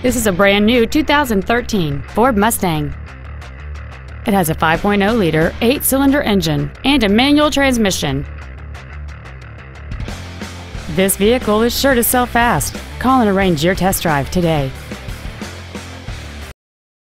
This is a brand new 2013 Ford Mustang. It has a 5.0-liter, 8-cylinder engine and a manual transmission. This vehicle is sure to sell fast. Call and arrange your test drive today.